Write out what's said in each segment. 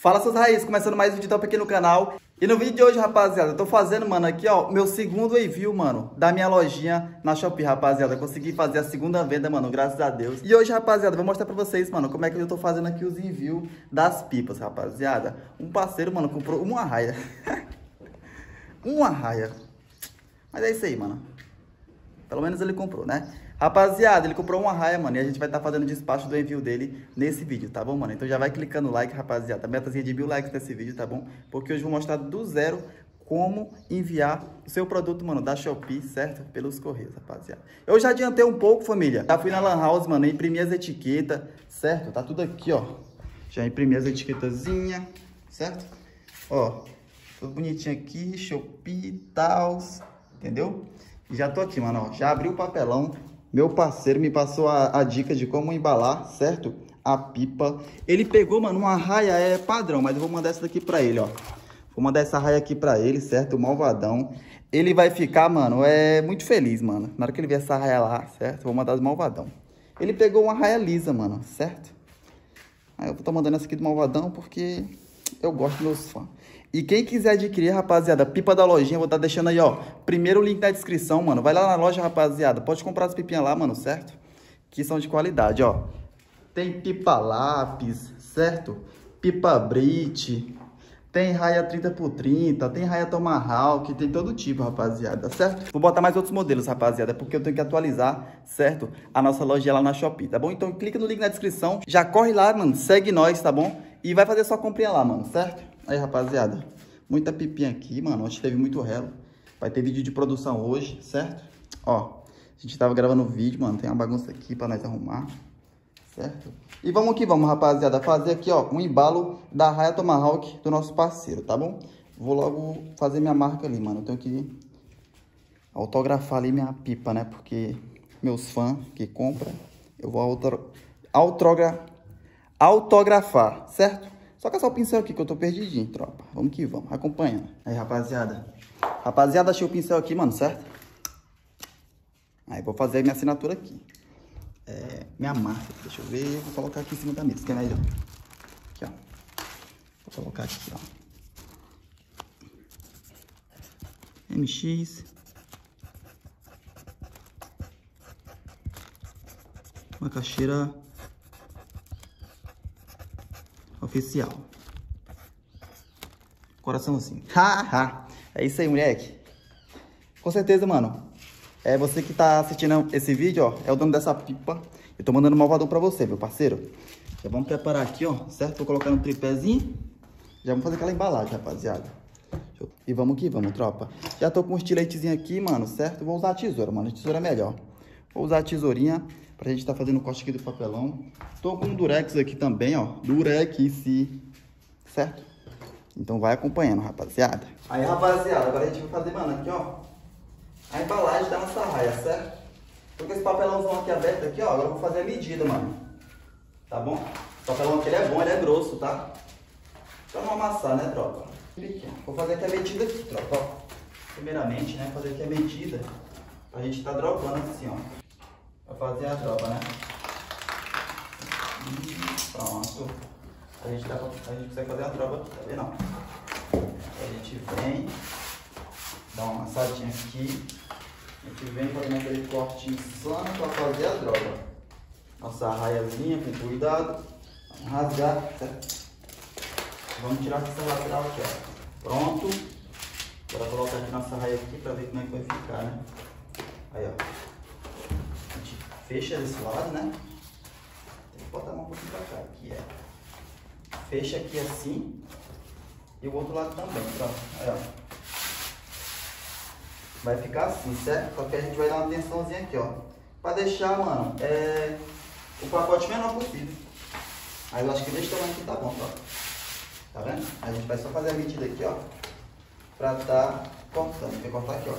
Fala, seus raízes, começando mais um vídeo top aqui no canal. E no vídeo de hoje, rapaziada, eu tô fazendo, mano, aqui, ó, meu segundo review, mano, da minha lojinha na Shopee, rapaziada. Eu consegui fazer a segunda venda, mano, graças a Deus. E hoje, rapaziada, vou mostrar pra vocês, mano, como é que eu tô fazendo aqui os reviews das pipas, rapaziada. Um parceiro, mano, comprou uma raia. Uma raia. Mas é isso aí, mano. Pelo menos ele comprou, né? Rapaziada, ele comprou uma raia, mano, e a gente vai estar fazendo o despacho do envio dele nesse vídeo, tá bom, mano? Então já vai clicando no like, rapaziada, metazinha de 1000 likes nesse vídeo, tá bom? Porque hoje eu vou mostrar do zero como enviar o seu produto, mano, da Shopee, certo? Pelos Correios, rapaziada. Eu já adiantei um pouco, família. Já fui na Lan House, mano, imprimi as etiquetas, certo? Tá tudo aqui, ó. Já imprimi as etiquetazinhas, certo? Ó, tudo bonitinho aqui, Shopee e tal, entendeu? E já tô aqui, mano, ó, já abri o papelão. Meu parceiro me passou a dica de como embalar, certo? A pipa. Ele pegou, mano, uma raia é padrão, mas eu vou mandar essa daqui pra ele, ó. Vou mandar essa raia aqui pra ele, certo? O malvadão. Ele vai ficar, mano, muito feliz, mano. Na hora que ele ver essa raia lá, certo? Vou mandar do malvadão. Ele pegou uma raia lisa, mano, certo? Aí eu vou estar mandando essa aqui do malvadão porque eu gosto dos meus fãs. E quem quiser adquirir, rapaziada, pipa da lojinha, eu vou estar deixando aí, ó, primeiro o link na descrição, mano. Vai lá na loja, rapaziada, pode comprar as pipinhas lá, mano, certo? Que são de qualidade, ó. Tem pipa lápis, certo? Pipa Brit, tem raia 30x30, tem raia Tomahawk, tem todo tipo, rapaziada, certo? Vou botar mais outros modelos, rapaziada, porque eu tenho que atualizar, certo? A nossa lojinha lá na Shopee, tá bom? Então clica no link na descrição, já corre lá, mano, segue nós, tá bom? E vai fazer sua comprinha lá, mano, certo? Aí, rapaziada, muita pipinha aqui, mano. A gente teve muito relo. Vai ter vídeo de produção hoje, certo? Ó, a gente tava gravando o vídeo, mano. Tem uma bagunça aqui pra nós arrumar, certo? E vamos que vamos, rapaziada. Fazer aqui, ó, um embalo da raia Tomahawk do nosso parceiro, tá bom? Vou logo fazer minha marca ali, mano. Eu tenho que autografar ali minha pipa, né? Porque meus fãs que compram, eu vou autografar, certo? Só caçar o pincel aqui que eu tô perdidinho, tropa. Vamos que vamos, acompanhando. Aí, rapaziada. Rapaziada, achei o pincel aqui, mano, certo? Aí, vou fazer minha assinatura aqui. É, minha marca, deixa eu ver. Vou colocar aqui em cima da mesa, que é melhor. Aqui, ó. Vou colocar aqui, ó. MX Macaxeira Oficial. Coração assim. Haha. É isso aí, moleque. Com certeza, mano. É você que tá assistindo esse vídeo, ó. É o dono dessa pipa. Eu tô mandando um malvadão pra você, meu parceiro. Já vamos preparar aqui, ó. Certo? Vou colocar no tripézinho. Já vamos fazer aquela embalagem, rapaziada. E vamos que vamos, tropa. Já tô com um estiletezinho aqui, mano. Certo? Vou usar a tesoura, mano. A tesoura é melhor. Vou usar a tesourinha pra gente tá fazendo o corte aqui do papelão. Tô com um durex aqui também, ó. Durex, certo? Então vai acompanhando, rapaziada. Aí, rapaziada, agora a gente vai fazer, mano, aqui, ó, a embalagem da nossa raia, certo? Tô com esse papelãozão aqui aberto aqui, ó. Agora eu vou fazer a medida, mano. Tá bom? O papelão aqui, ele é bom, ele é grosso, tá? Pra não amassar, né, tropa? Vou fazer aqui a medida aqui, tropa, ó. Primeiramente, né, fazer aqui a medida. A gente tá dropando assim, ó. Pra fazer a dropa, né? Pronto. A gente consegue fazer a dropa aqui, tá vendo? A gente vem, dá uma amassadinha aqui. A gente vem fazendo aquele corte insano pra fazer a dropa. Nossa raiazinha, com cuidado. Vamos rasgar, certo? Vamos tirar essa lateral aqui, ó. Pronto. Agora colocar aqui nossa raia aqui pra ver como é que vai ficar, né? Aí, ó, a gente fecha desse lado, né? Tem que botar a mão um pouquinho pra cá, aqui, é. Fecha aqui assim. E o outro lado também, pronto. Aí, ó. Vai ficar assim, certo? Só que a gente vai dar uma tensãozinha aqui, ó. Pra deixar, mano, o pacote menor possível. Aí eu acho que desse tamanho aqui tá bom, ó. Tá vendo? A gente vai só fazer a medida aqui, ó. Pra tá cortando. Vai cortar aqui, ó.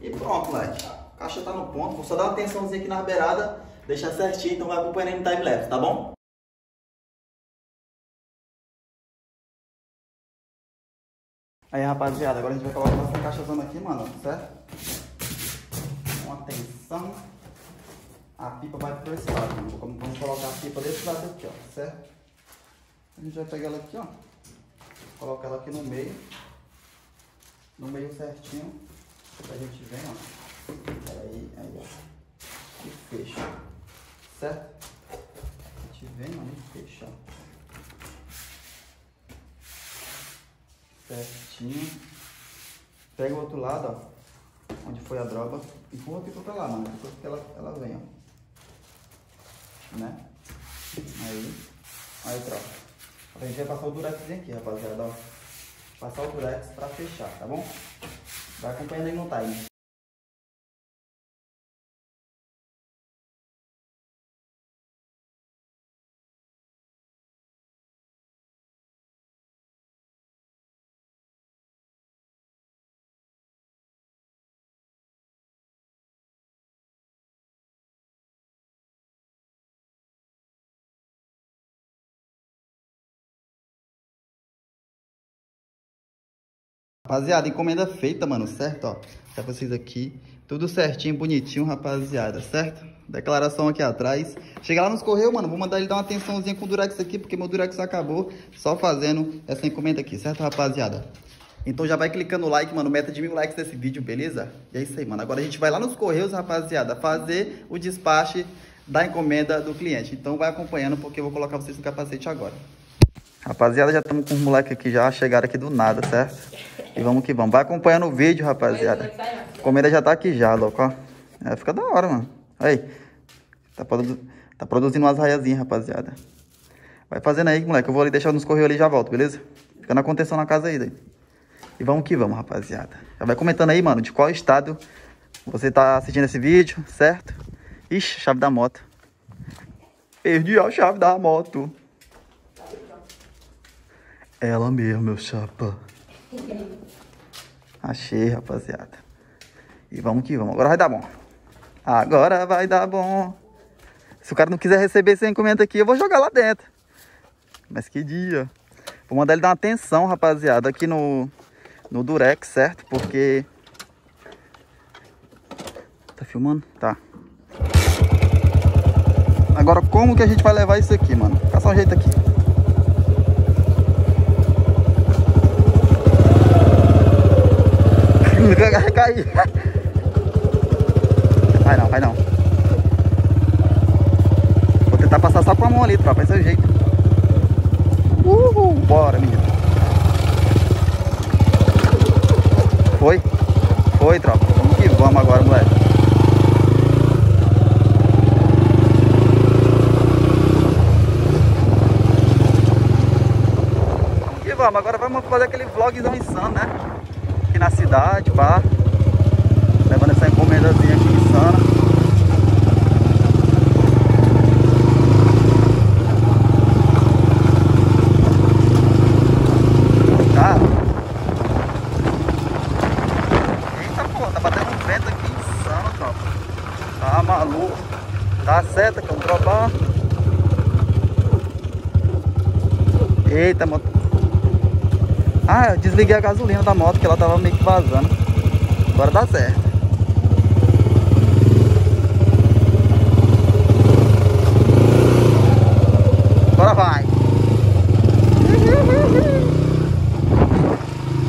E pronto, moleque. A caixa tá no ponto. Vou só dar uma atençãozinha aqui na beirada, deixar certinho, então vai acompanhando o time-lapse, tá bom? Aí, rapaziada, agora a gente vai colocar essa caixazona aqui, mano, certo? Então, atenção. A pipa vai pro esse lado, mano. Vamos colocar a pipa desse lado aqui, ó, certo? A gente vai pegar ela aqui, ó. Colocar ela aqui no meio. No meio certinho. Pra gente ver, ó. Aí, ó. E fecha, certo? A gente vem, mano, e fecha, ó. Certinho. Pega o outro lado, ó, onde foi a droga. Empurra a pipa pra lá, mano. Depois que ela vem, ó. Né? Aí troca. A gente vai passar o durexzinho aqui, rapaziada, ó. Passar o durex pra fechar, tá bom? Vai acompanhando aí no time. Rapaziada, encomenda feita, mano, certo? Ó, pra vocês aqui, tudo certinho, bonitinho, rapaziada, certo? Declaração aqui atrás. Chega lá nos Correios, mano, vou mandar ele dar uma atençãozinha com o durex aqui, porque meu durex acabou só fazendo essa encomenda aqui, certo, rapaziada? Então já vai clicando no like, mano, meta de 1000 likes nesse vídeo, beleza? E é isso aí, mano, agora a gente vai lá nos Correios, rapaziada, fazer o despache da encomenda do cliente. Então vai acompanhando, porque eu vou colocar vocês no capacete agora. Rapaziada, já estamos com os moleques aqui, já chegaram aqui do nada, certo? E vamos que vamos. Vai acompanhando o vídeo, rapaziada. A encomenda já tá aqui já, louco, ó. É, fica da hora, mano. Aí. Tá produzindo umas raiazinhas, rapaziada. Vai fazendo aí, moleque. Eu vou ali deixar nos Correios ali e já volto, beleza? Fica na contenção na casa aí, daí. E vamos que vamos, rapaziada. Já vai comentando aí, mano, de qual estado você tá assistindo esse vídeo, certo? Ixi, chave da moto. Perdi a chave da moto. Ela mesmo, meu chapa. Achei, rapaziada. E vamos que vamos. Agora vai dar bom. Agora vai dar bom. Se o cara não quiser receber essa encomenda aqui, eu vou jogar lá dentro. Mas que dia. Vou mandar ele dar uma atenção, rapaziada, aqui no durex, certo? Porque... Tá filmando? Tá. Agora como que a gente vai levar isso aqui, mano? Caçar um jeito aqui. Cai. Vai não, vai não. Vou tentar passar só com a mão ali, tropa. Esse é o jeito. Uhul, bora, menino. Foi. Foi, tropa. Vamos que vamos agora, moleque. Vamos que vamos. Agora vamos fazer aquele vlogzão insano, né? Aqui na cidade, pá. Levando essa encomendazinha aqui insana. Tá. Eita, pô, tá batendo um vento aqui insano, tropa. Tá maluco. Tá certo que eu vou dropar. Eita, moto. Ah, eu desliguei a gasolina da moto, que ela tava meio que vazando. Agora dá certo. Agora vai.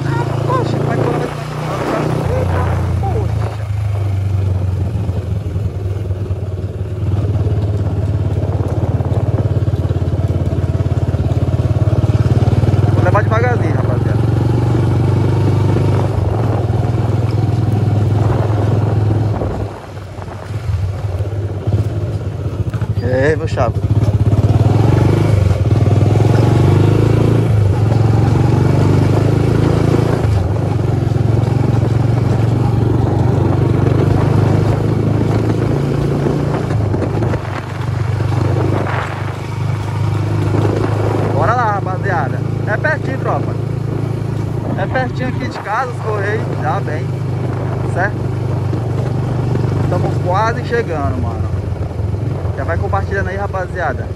Ah, poxa, vai colocar. Poxa. Vou levar devagarzinho, rapaz. É, meu chapa. Bora lá, rapaziada. É pertinho, tropa. É pertinho aqui de casa, os Correios. Já bem. Certo? Estamos quase chegando, mano. Já vai compartilhando aí, rapaziada.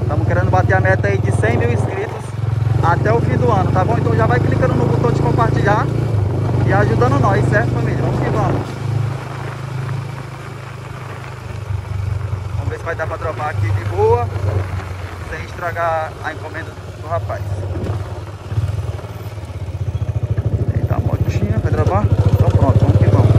Estamos querendo bater a meta aí de 100 mil inscritos até o fim do ano, tá bom? Então já vai clicando no botão de compartilhar. compartilhar e ajudando nós, certo, família? Vamos que vamos. Vamos ver se vai dar pra dropar aqui de boa, sem estragar a encomenda do rapaz. Eita, a motinha, vai dropar? Então pronto, vamos que vamos.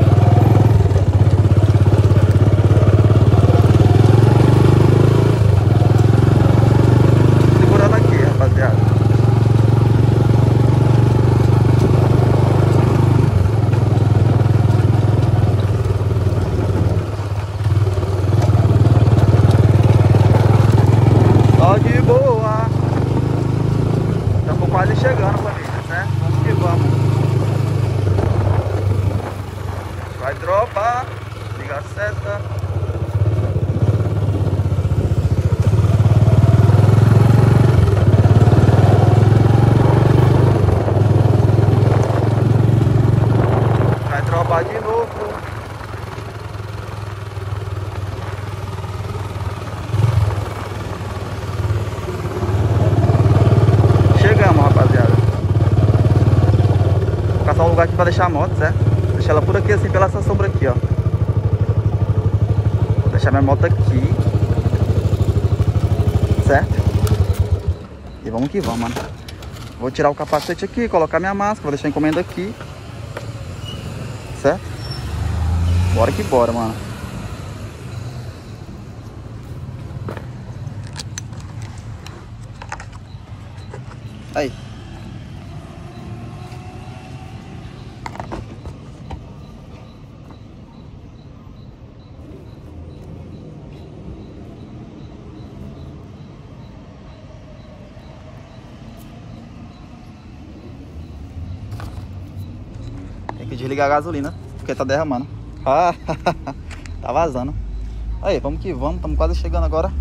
Aqui para deixar a moto, certo? Vou deixar ela por aqui, assim, pela essa sombra aqui, ó. Vou deixar minha moto aqui, certo? E vamos que vamos, mano. Vou tirar o capacete aqui, colocar minha máscara, vou deixar a encomenda aqui, certo? Bora que bora, mano. Aí. Desligar a gasolina, porque tá derramando. Ah, tá vazando. Aí, vamos que vamos, estamos quase chegando agora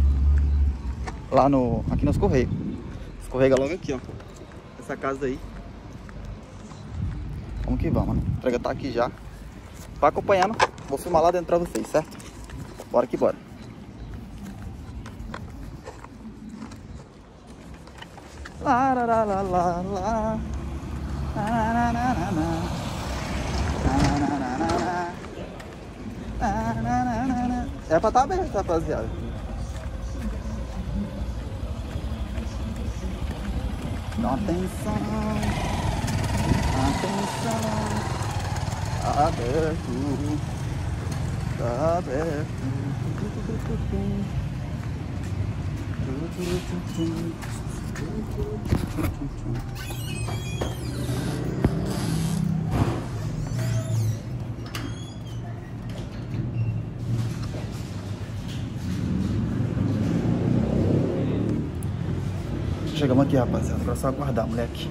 lá no, aqui nos Correios. Escorrega logo aqui, ó, essa casa aí. Vamos que vamos, né? A entrega tá aqui já. Vai acompanhando, vou filmar lá dentro pra vocês, certo? Bora que bora. Lá, lá, lá, lá, lá, lá, lá, lá, lá. É pra estar aberto, rapaziada. Dá atenção. Atenção. Aberto. Tá aberto. Chegamos aqui, rapaziada. Agora é só aguardar, moleque.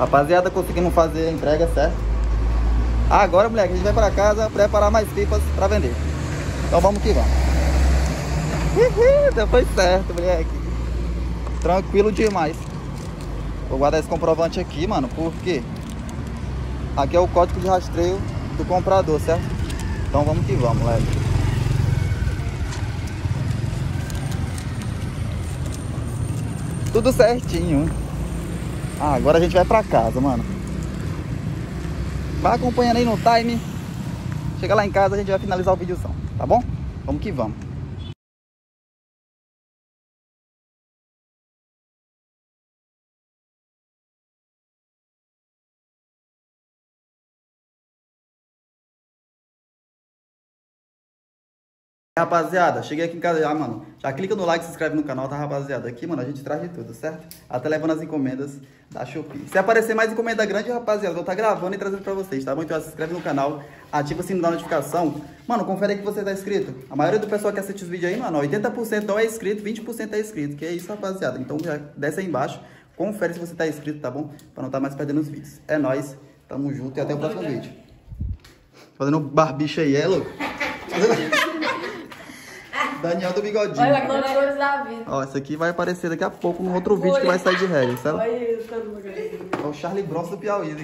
Rapaziada, conseguimos fazer a entrega, certo? Agora, moleque, a gente vai pra casa preparar mais pipas pra vender. Então vamos que vamos. Foi certo, moleque. Tranquilo demais. Vou guardar esse comprovante aqui, mano, porque aqui é o código de rastreio do comprador, certo? Então vamos que vamos, moleque. Tudo certinho. Ah, agora a gente vai pra casa, mano. Vai acompanhando aí no time. Chega lá em casa, a gente vai finalizar o videozão, tá bom? Vamos que vamos. Rapaziada, cheguei aqui em casa já, mano. Já clica no like, se inscreve no canal, tá, rapaziada? Aqui, mano, a gente traz de tudo, certo? Até levando as encomendas da Shopee. Se aparecer mais encomenda grande, rapaziada, eu vou estar gravando e trazendo pra vocês, tá bom? Então se inscreve no canal, ativa o sininho da notificação. Mano, confere aí que você tá inscrito. A maioria do pessoal que assiste os vídeos aí, mano, 80% não é inscrito, 20% é inscrito. Que é isso, rapaziada. Então já desce aí embaixo, confere se você tá inscrito, tá bom? Pra não tá mais perdendo os vídeos. É nóis, tamo junto e até o próximo vídeo. Fazendo barbicha aí, é louco? Daniel do bigodinho. Olha quantas coisas da vida. Ó, isso aqui vai aparecer daqui a pouco num outro vídeo que vai sair de regra, sabe? Olha isso, todo mundo. É o Charlie Bronson do Piauí.